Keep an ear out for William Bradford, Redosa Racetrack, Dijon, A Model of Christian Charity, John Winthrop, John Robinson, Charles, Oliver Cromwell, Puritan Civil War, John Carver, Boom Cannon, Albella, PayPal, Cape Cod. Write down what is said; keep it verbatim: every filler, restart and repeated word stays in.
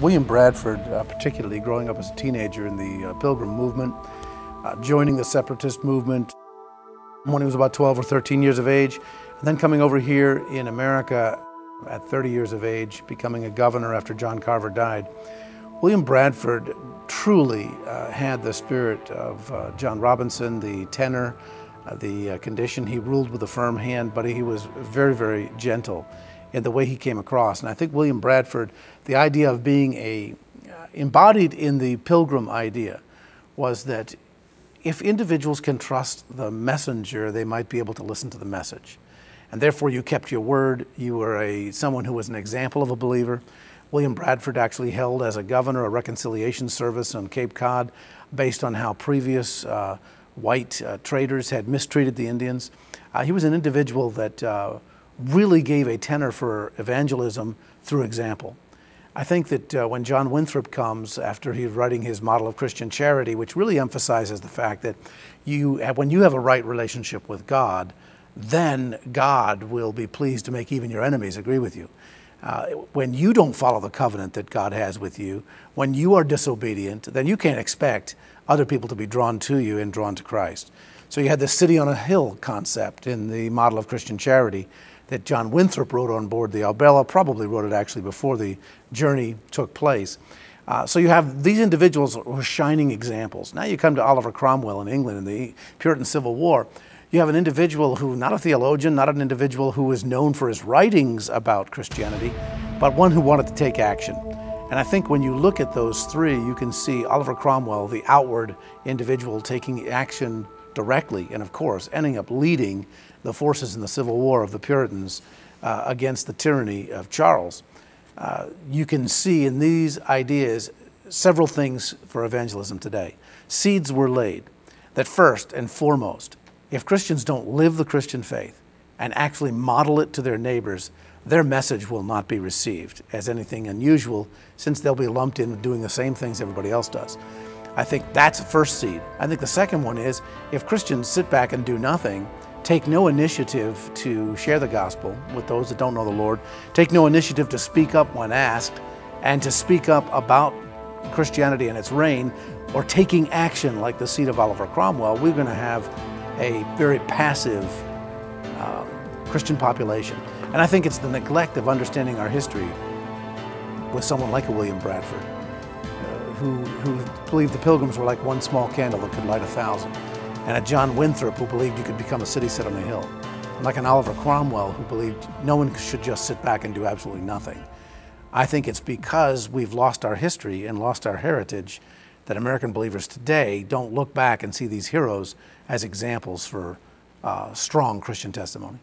William Bradford, uh, particularly growing up as a teenager in the uh, Pilgrim movement, uh, joining the separatist movement when he was about twelve or thirteen years of age, and then coming over here in America at thirty years of age, becoming a governor after John Carver died. William Bradford truly uh, had the spirit of uh, John Robinson, the tenor, uh, the uh, condition. He ruled with a firm hand, but he was very, very gentle in the way he came across. And I think William Bradford, the idea of being a, uh, embodied in the Pilgrim idea, was that if individuals can trust the messenger, they might be able to listen to the message. And therefore you kept your word, you were a, someone who was an example of a believer. William Bradford actually held as a governor a reconciliation service on Cape Cod based on how previous uh, white uh, traders had mistreated the Indians. Uh, he was an individual that uh, really gave a tenor for evangelism through example. I think that uh, when John Winthrop comes after he's writing his Model of Christian Charity, which really emphasizes the fact that you, when you have a right relationship with God, then God will be pleased to make even your enemies agree with you. Uh, when you don't follow the covenant that God has with you, when you are disobedient, then you can't expect other people to be drawn to you and drawn to Christ. So you had the city on a hill concept in the Model of Christian Charity that John Winthrop wrote on board the Albella, probably wrote it actually before the journey took place. Uh, so you have these individuals who are shining examples. Now you come to Oliver Cromwell in England in the Puritan Civil War. You have an individual who, not a theologian, not an individual who was known for his writings about Christianity, but one who wanted to take action. And I think when you look at those three, you can see Oliver Cromwell, the outward individual, taking action directly, and of course, ending up leading the forces in the Civil War of the Puritans uh, against the tyranny of Charles. Uh, you can see in these ideas several things for evangelism today. Seeds were laid that first and foremost, if Christians don't live the Christian faith and actually model it to their neighbors, their message will not be received as anything unusual, since they'll be lumped in doing the same things everybody else does. I think that's the first seed. I think the second one is, if Christians sit back and do nothing, take no initiative to share the gospel with those that don't know the Lord, take no initiative to speak up when asked, and to speak up about Christianity and its reign, or taking action like the seed of Oliver Cromwell, we're going to have a very passive uh, Christian population. And I think it's the neglect of understanding our history with someone like a William Bradford, uh, who, who believed the Pilgrims were like one small candle that could light a thousand, and a John Winthrop who believed you could become a city set on a hill, and like an Oliver Cromwell who believed no one should just sit back and do absolutely nothing. I think it's because we've lost our history and lost our heritage that American believers today don't look back and see these heroes as examples for uh, strong Christian testimony.